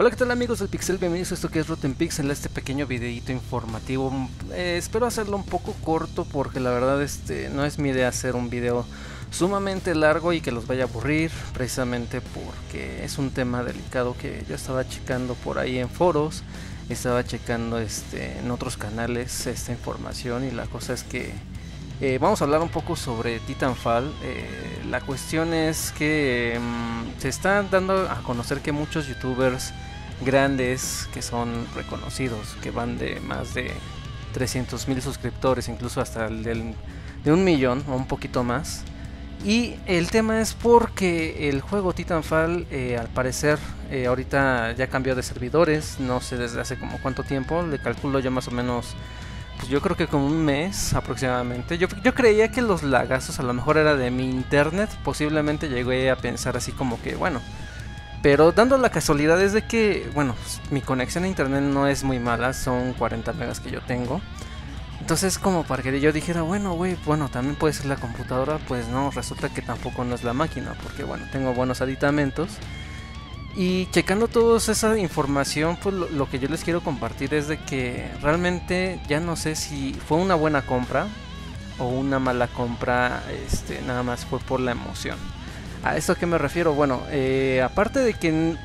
Hola, ¿qué tal amigos del Pixel? Bienvenidos a esto que es Rotten Pixel, a este pequeño videito informativo. Espero hacerlo un poco corto porque la verdad no es mi idea hacer un video sumamente largo y que los vaya a aburrir, precisamente porque es un tema delicado que yo estaba checando por ahí en foros, estaba checando en otros canales esta información, y la cosa es que vamos a hablar un poco sobre Titanfall. La cuestión es que se están dando a conocer que muchos youtubers grandes que son reconocidos, que van de más de 300,000 suscriptores, incluso hasta el de 1,000,000 o un poquito más. Y el tema es porque el juego Titanfall al parecer ahorita ya cambió de servidores, no sé desde hace como cuánto tiempo, le calculo yo más o menos, pues yo creo que como un mes aproximadamente. Yo creía que los lagazos a lo mejor era de mi internet, posiblemente llegué a pensar así como que bueno, pero dando la casualidad es de que, bueno, mi conexión a internet no es muy mala, son 40 megas que yo tengo. Entonces como para que yo dijera, bueno güey, bueno también puede ser la computadora, pues no, resulta que tampoco no es la máquina, porque bueno, tengo buenos aditamentos. Y checando toda esa información, pues lo que yo les quiero compartir es de que realmente ya no sé si fue una buena compra o una mala compra, nada más fue por la emoción. ¿A esto a qué me refiero? Bueno, aparte de que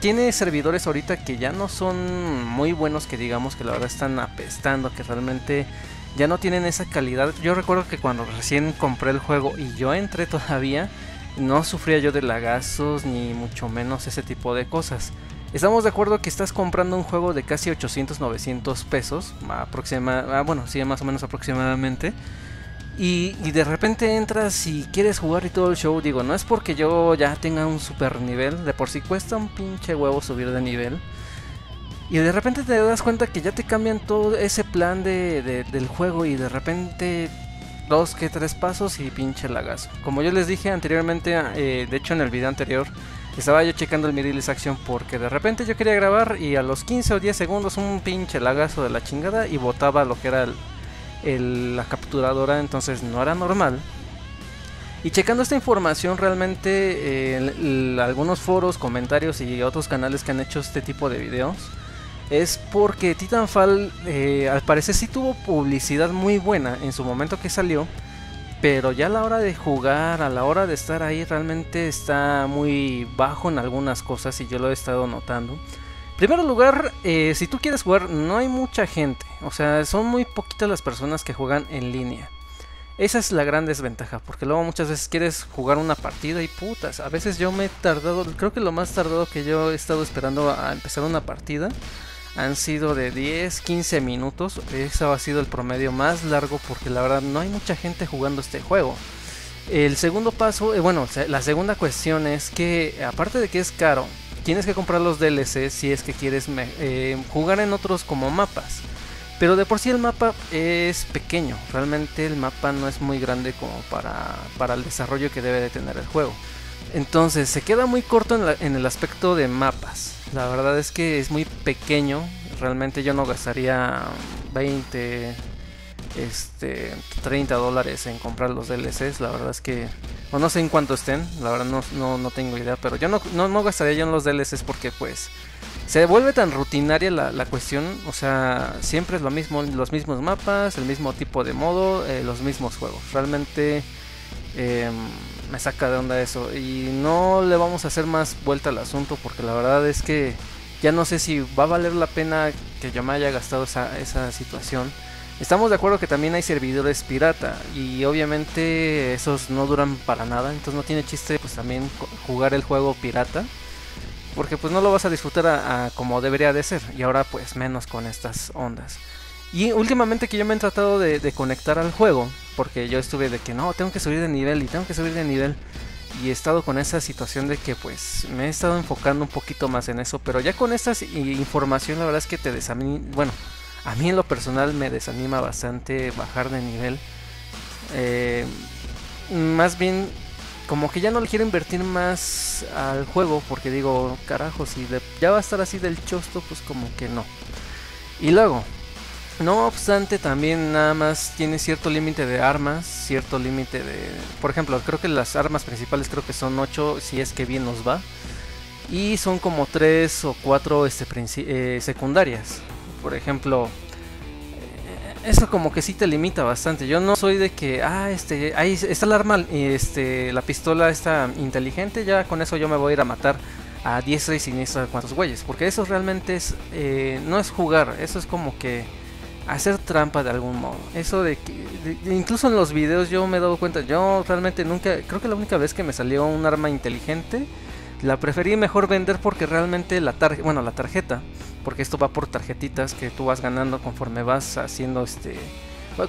tiene servidores ahorita que ya no son muy buenos, que digamos, que la verdad están apestando, que realmente ya no tienen esa calidad. Yo recuerdo que cuando recién compré el juego y yo entré todavía, no sufría yo de lagazos ni mucho menos ese tipo de cosas. Estamos de acuerdo que estás comprando un juego de casi 800, 900 pesos, bueno, sí, más o menos aproximadamente. Y de repente entras y quieres jugar y todo el show. Digo, no es porque yo ya tenga un super nivel, de por sí cuesta un pinche huevo subir de nivel, y de repente te das cuenta que ya te cambian todo ese plan del juego, y de repente dos que tres pasos y pinche lagazo. Como yo les dije anteriormente, de hecho en el video anterior, estaba yo checando el Mirillis Action porque de repente yo quería grabar y a los 15 o 10 segundos un pinche lagazo de la chingada y botaba lo que era la capturadora, entonces no era normal. Y checando esta información realmente algunos foros, comentarios y otros canales que han hecho este tipo de videos, es porque Titanfall al parecer sí tuvo publicidad muy buena en su momento que salió, pero ya a la hora de jugar, a la hora de estar ahí, realmente está muy bajo en algunas cosas, y yo lo he estado notando. En primer lugar, si tú quieres jugar, no hay mucha gente, o sea, son muy poquitas las personas que juegan en línea. Esa es la gran desventaja, porque luego muchas veces quieres jugar una partida y putas, a veces yo me he tardado, creo que lo más tardado que yo he estado esperando a empezar una partida han sido de 10, 15 minutos, ese ha sido el promedio más largo, porque la verdad no hay mucha gente jugando este juego. El segundo paso, bueno, la segunda cuestión es que aparte de que es caro, tienes que comprar los DLC si es que quieres jugar en otros como mapas. Pero de por sí el mapa es pequeño. Realmente el mapa no es muy grande como para el desarrollo que debe de tener el juego. Entonces se queda muy corto en el aspecto de mapas. La verdad es que es muy pequeño. Realmente yo no gastaría 20, 30 dólares en comprar los DLCs. La verdad es que, o no sé en cuánto estén, la verdad no tengo idea, pero yo no gastaría yo en los DLCs porque pues se vuelve tan rutinaria la cuestión, o sea, siempre es lo mismo, los mismos mapas, el mismo tipo de modo, los mismos juegos, realmente me saca de onda eso, y no le vamos a hacer más vuelta al asunto porque la verdad es que ya no sé si va a valer la pena que yo me haya gastado esa situación. Estamos de acuerdo que también hay servidores pirata y obviamente esos no duran para nada, entonces no tiene chiste pues también jugar el juego pirata, porque pues no lo vas a disfrutar a como debería de ser, y ahora pues menos con estas ondas. Y últimamente que yo me he tratado de conectar al juego, porque yo estuve de que no, tengo que subir de nivel y tengo que subir de nivel, y he estado con esa situación de que pues me he estado enfocando un poquito más en eso, pero ya con esta información la verdad es que te desanima, bueno, a mí en lo personal me desanima bastante bajar de nivel. Más bien, como que ya no le quiero invertir más al juego, porque digo, carajo, si ya va a estar así del chosto, pues como que no. Y luego, no obstante, también nada más tiene cierto límite de armas, cierto límite de... Por ejemplo, creo que las armas principales creo que son 8, si es que bien nos va. y son como 3 o 4 secundarias. Por ejemplo, eso como que sí te limita bastante. Yo no soy de que, ahí está el arma, la pistola está inteligente, ya con eso yo me voy a ir a matar a diestra y siniestra cuantos güeyes, porque eso realmente es, no es jugar, eso es como que hacer trampa de algún modo. Eso de que, incluso en los videos yo me he dado cuenta, yo realmente nunca, creo que la única vez que me salió un arma inteligente, la preferí mejor vender porque realmente la tarjeta, porque esto va por tarjetitas que tú vas ganando conforme vas haciendo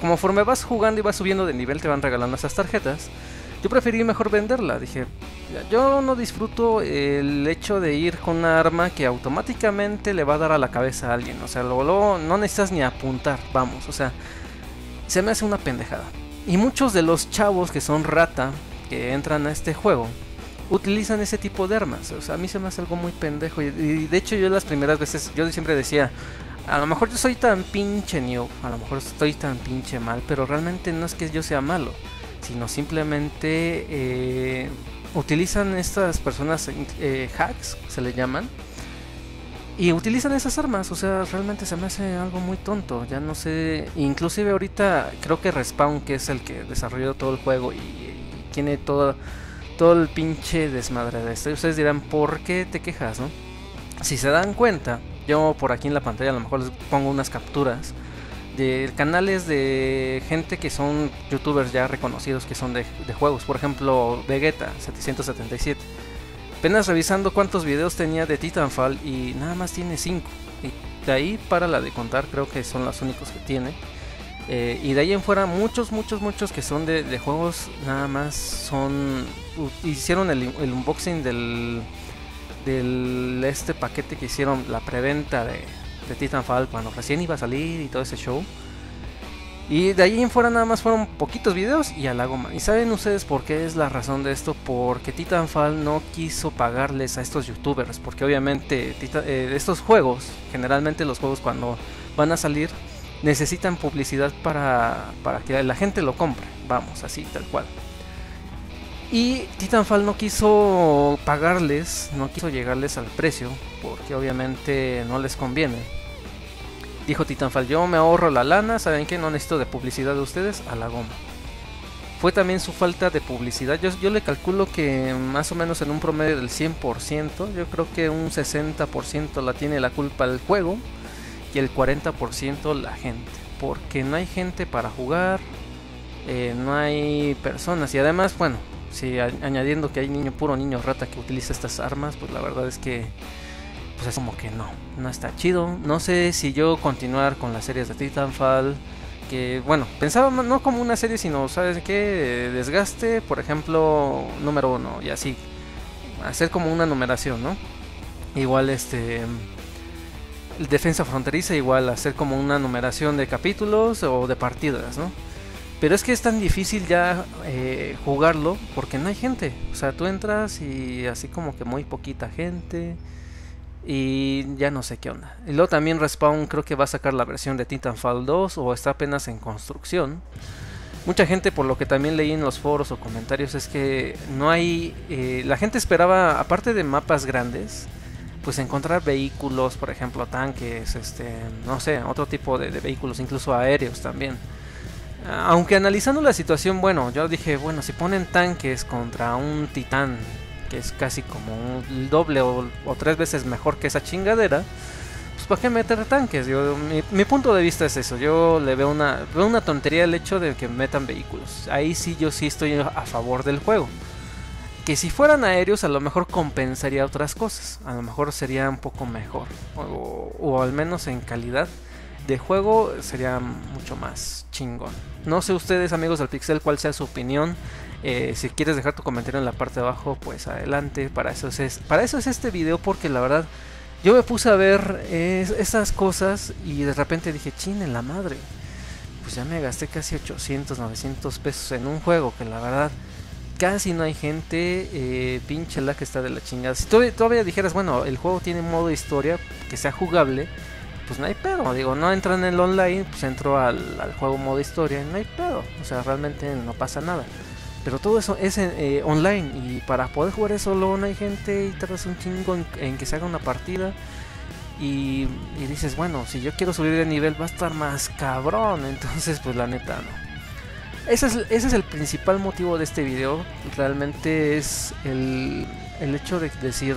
conforme vas jugando y vas subiendo de nivel te van regalando esas tarjetas. Yo preferí mejor venderla, dije, yo no disfruto el hecho de ir con una arma que automáticamente le va a dar a la cabeza a alguien, o sea, luego no necesitas ni apuntar, vamos, o sea, se me hace una pendejada. Y muchos de los chavos que son rata, que entran a este juego, utilizan ese tipo de armas, o sea, a mí se me hace algo muy pendejo, y de hecho yo las primeras veces, yo siempre decía, a lo mejor yo soy tan pinche noob, a lo mejor estoy tan pinche mal, pero realmente no es que yo sea malo, sino simplemente utilizan estas personas hacks, se le llaman, y utilizan esas armas, o sea, realmente se me hace algo muy tonto, ya no sé, inclusive ahorita creo que Respawn, que es el que desarrolló todo el juego y tiene todo el pinche desmadre de esto, y ustedes dirán, ¿por qué te quejas, no? Si se dan cuenta, yo por aquí en la pantalla a lo mejor les pongo unas capturas de canales de gente que son youtubers ya reconocidos, que son de juegos. Por ejemplo, Vegeta 777, apenas revisando cuántos videos tenía de Titanfall y nada más tiene 5, y de ahí para la de contar creo que son los únicos que tiene, y de ahí en fuera muchos que son de juegos, nada más son, hicieron el unboxing del paquete que hicieron, la preventa de Titanfall cuando recién iba a salir y todo ese show, y de ahí en fuera nada más fueron poquitos videos y al hago más. ¿Y saben ustedes por qué es la razón de esto? Porque Titanfall no quiso pagarles a estos youtubers, porque obviamente estos juegos, generalmente los juegos cuando van a salir necesitan publicidad para que la gente lo compre, vamos, así tal cual. Y Titanfall no quiso pagarles, no quiso llegarles al precio, porque obviamente no les conviene. Dijo Titanfall, yo me ahorro la lana, ¿saben qué? No necesito de publicidad de ustedes, a la goma. Fue también su falta de publicidad, yo le calculo que más o menos en un promedio del 100%, yo creo que un 60% la tiene la culpa del juego y el 40% la gente, porque no hay gente para jugar, no hay personas, y además, bueno, sí, añadiendo que hay puro niño rata que utiliza estas armas, pues la verdad es que pues es como que no está chido. No sé si yo continuar con las series de Titanfall, que bueno, pensaba no como una serie, sino, ¿sabes qué? Desgaste, por ejemplo, número 1 y así, hacer como una numeración, ¿no? Igual defensa fronteriza, igual hacer como una numeración de capítulos o de partidas, ¿no? Pero es que es tan difícil ya jugarlo porque no hay gente. O sea, tú entras y así como que muy poquita gente y ya no sé qué onda. Y luego también Respawn creo que va a sacar la versión de Titanfall 2 o está apenas en construcción. Mucha gente, por lo que también leí en los foros o comentarios, es que no hay... la gente esperaba, aparte de mapas grandes, pues encontrar vehículos, por ejemplo tanques, no sé, otro tipo de vehículos, incluso aéreos también. Aunque analizando la situación, bueno, yo dije, bueno, si ponen tanques contra un titán, que es casi como el doble o 3 veces mejor que esa chingadera, pues ¿para qué meter tanques? Yo, mi punto de vista es eso, yo le veo una tontería el hecho de que metan vehículos. Ahí sí yo sí estoy a favor del juego. Que si fueran aéreos a lo mejor compensaría otras cosas, a lo mejor sería un poco mejor, o al menos en calidad de juego sería mucho más chingón. No sé ustedes, amigos del Pixel, cuál sea su opinión. Si quieres dejar tu comentario en la parte de abajo, pues adelante. Para eso es este video, porque la verdad yo me puse a ver esas cosas y de repente dije, chin en la madre, pues ya me gasté casi 800, 900 pesos en un juego que la verdad casi no hay gente. Pinche la que está de la chingada. Si todavía dijeras, bueno, el juego tiene modo historia que sea jugable, pues no hay pedo, digo, no entro en el online, pues entro al juego modo historia, no hay pedo, o sea, realmente no pasa nada. Pero todo eso es online, y para poder jugar eso online hay gente y tardas un chingo en que se haga una partida. Y dices, bueno, si yo quiero subir de nivel va a estar más cabrón. Entonces pues la neta no. Ese es el principal motivo de este video. Realmente es el hecho de decir,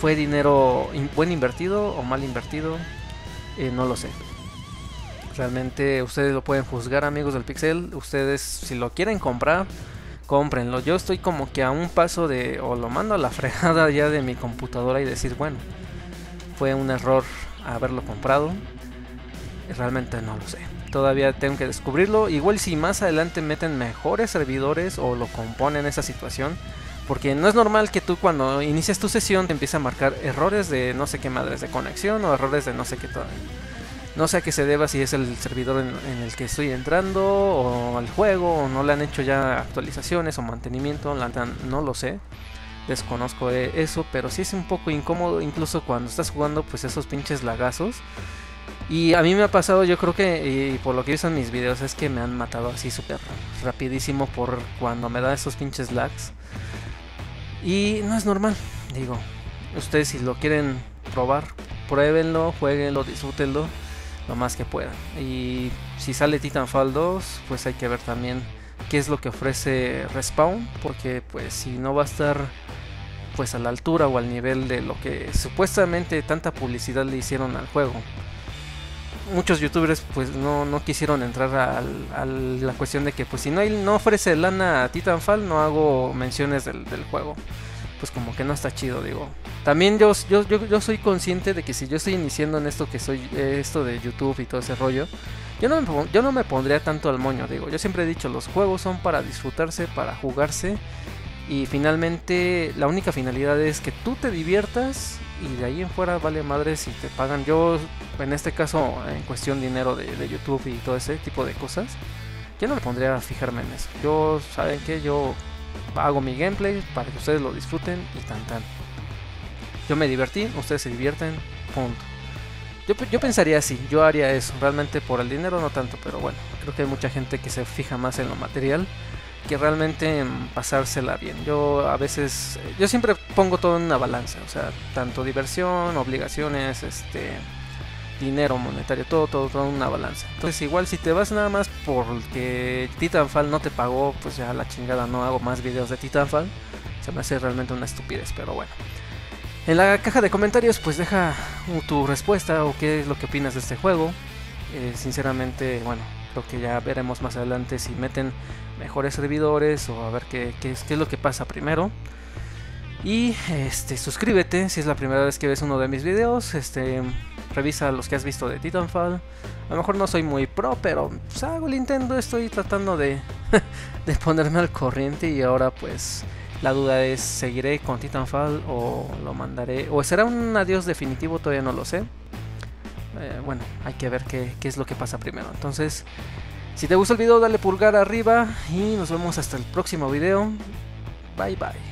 ¿fue dinero buen invertido o mal invertido? No lo sé. Realmente ustedes lo pueden juzgar, amigos del Pixel. Ustedes, si lo quieren comprar, cómprenlo. Yo estoy como que a un paso de, o lo mando a la fregada ya de mi computadora y decir, bueno, fue un error haberlo comprado. Realmente no lo sé. Todavía tengo que descubrirlo. Igual si más adelante meten mejores servidores o lo componen esa situación. Porque no es normal que tú cuando inicias tu sesión te empiece a marcar errores de no sé qué madres de conexión o errores de no sé qué todo. No sé a qué se deba, si es el servidor en el que estoy entrando o al juego, o no le han hecho ya actualizaciones o mantenimiento, no lo sé. Desconozco eso, pero sí es un poco incómodo incluso cuando estás jugando pues esos pinches lagazos. Y a mí me ha pasado, yo creo que, y por lo que he visto en mis videos, es que me han matado así súper rapidísimo por cuando me da esos pinches lags. Y no es normal, digo, ustedes si lo quieren probar, pruébenlo, jueguenlo, disfrútenlo lo más que puedan. Y si sale Titanfall 2, pues hay que ver también qué es lo que ofrece Respawn, porque pues si no va a estar pues a la altura o al nivel de lo que supuestamente tanta publicidad le hicieron al juego. Muchos youtubers pues no quisieron entrar a la cuestión de que pues si no ofrece lana a Titanfall no hago menciones del juego. Pues como que no está chido, digo. También yo soy consciente de que si yo estoy iniciando en esto que soy, esto de YouTube y todo ese rollo, yo no me pondría tanto al moño, digo. Yo siempre he dicho, los juegos son para disfrutarse, para jugarse, y finalmente la única finalidad es que tú te diviertas, y de ahí en fuera vale madre si te pagan. Yo, en este caso, en cuestión dinero de YouTube y todo ese tipo de cosas, yo no me pondría a fijarme en eso. Yo, ¿saben qué? Yo hago mi gameplay para que ustedes lo disfruten y tan tan. Yo me divertí, ustedes se divierten, punto. Yo pensaría así, yo haría eso. Realmente por el dinero no tanto, pero bueno, creo que hay mucha gente que se fija más en lo material que realmente en pasársela bien. Yo siempre pongo todo en una balanza, o sea, tanto diversión, obligaciones, dinero monetario, todo en una balanza. Entonces igual si te vas nada más porque Titanfall no te pagó, pues ya la chingada, no hago más videos de Titanfall. Se me hace realmente una estupidez, pero bueno. En la caja de comentarios pues deja tu respuesta o qué es lo que opinas de este juego. Sinceramente, bueno, creo que ya veremos más adelante si meten mejores servidores o a ver qué es lo que pasa primero. Y suscríbete si es la primera vez que ves uno de mis videos. Revisa los que has visto de Titanfall. A lo mejor no soy muy pro, pero pues, hago el intento. Estoy tratando de ponerme al corriente. Y ahora pues la duda es, ¿seguiré con Titanfall o lo mandaré? ¿O será un adiós definitivo? Todavía no lo sé. Bueno, hay que ver qué es lo que pasa primero. Entonces, si te gustó el video, dale pulgar arriba. Y nos vemos hasta el próximo video. Bye bye.